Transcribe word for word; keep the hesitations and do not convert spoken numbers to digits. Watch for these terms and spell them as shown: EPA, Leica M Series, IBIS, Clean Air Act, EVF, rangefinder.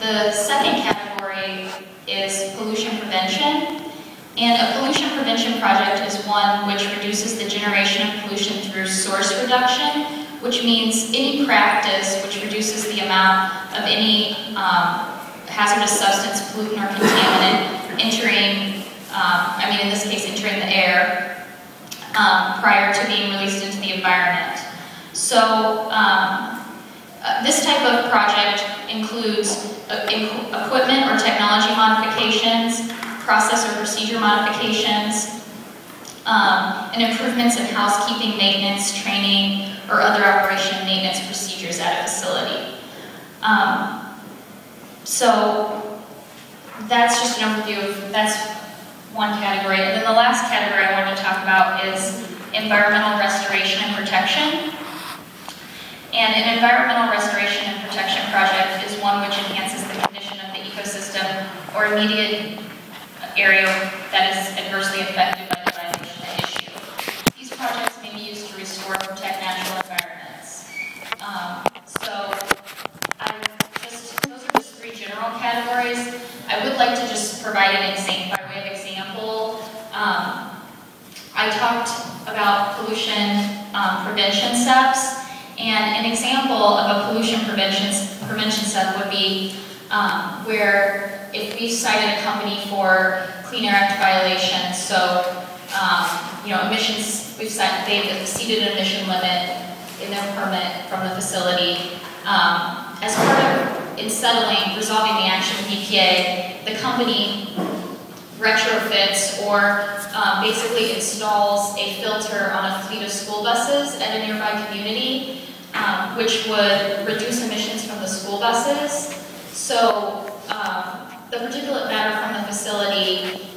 The second category is pollution prevention, and a pollution prevention project is one which reduces the generation of pollution through source reduction, which means any practice which reduces the amount of any um, hazardous substance, pollutant, or contaminant entering, um, I mean in this case entering the air um, prior to being released into the environment. So um, uh, this type of project includes uh, in equipment or technology modifications, process or procedure modifications, um, and improvements in housekeeping, maintenance, training, or other operation maintenance procedures at a facility. Um, so that's just an overview of, that's one category. And then the last category I wanted to talk about is environmental restoration and protection. And an environmental restoration and protection project is one which enhances the condition of the ecosystem or immediate area that is adversely affected by the violation of the issue. These projects may be used to restore and protect natural environments. Um, so, I just, those are just three general categories. I would like to just provide an example, by way of example. Um, I talked about pollution um, prevention steps, and an example of a pollution prevention, prevention step would be um, where if we cited a company for Clean Air Act violations, so Um, you know, emissions, we've said they've exceeded an emission limit in their permit from the facility. Um, as part of in settling, resolving the action of E P A, the company retrofits or um, basically installs a filter on a fleet of school buses at a nearby community, um, which would reduce emissions from the school buses. So um, the particulate matter from the facility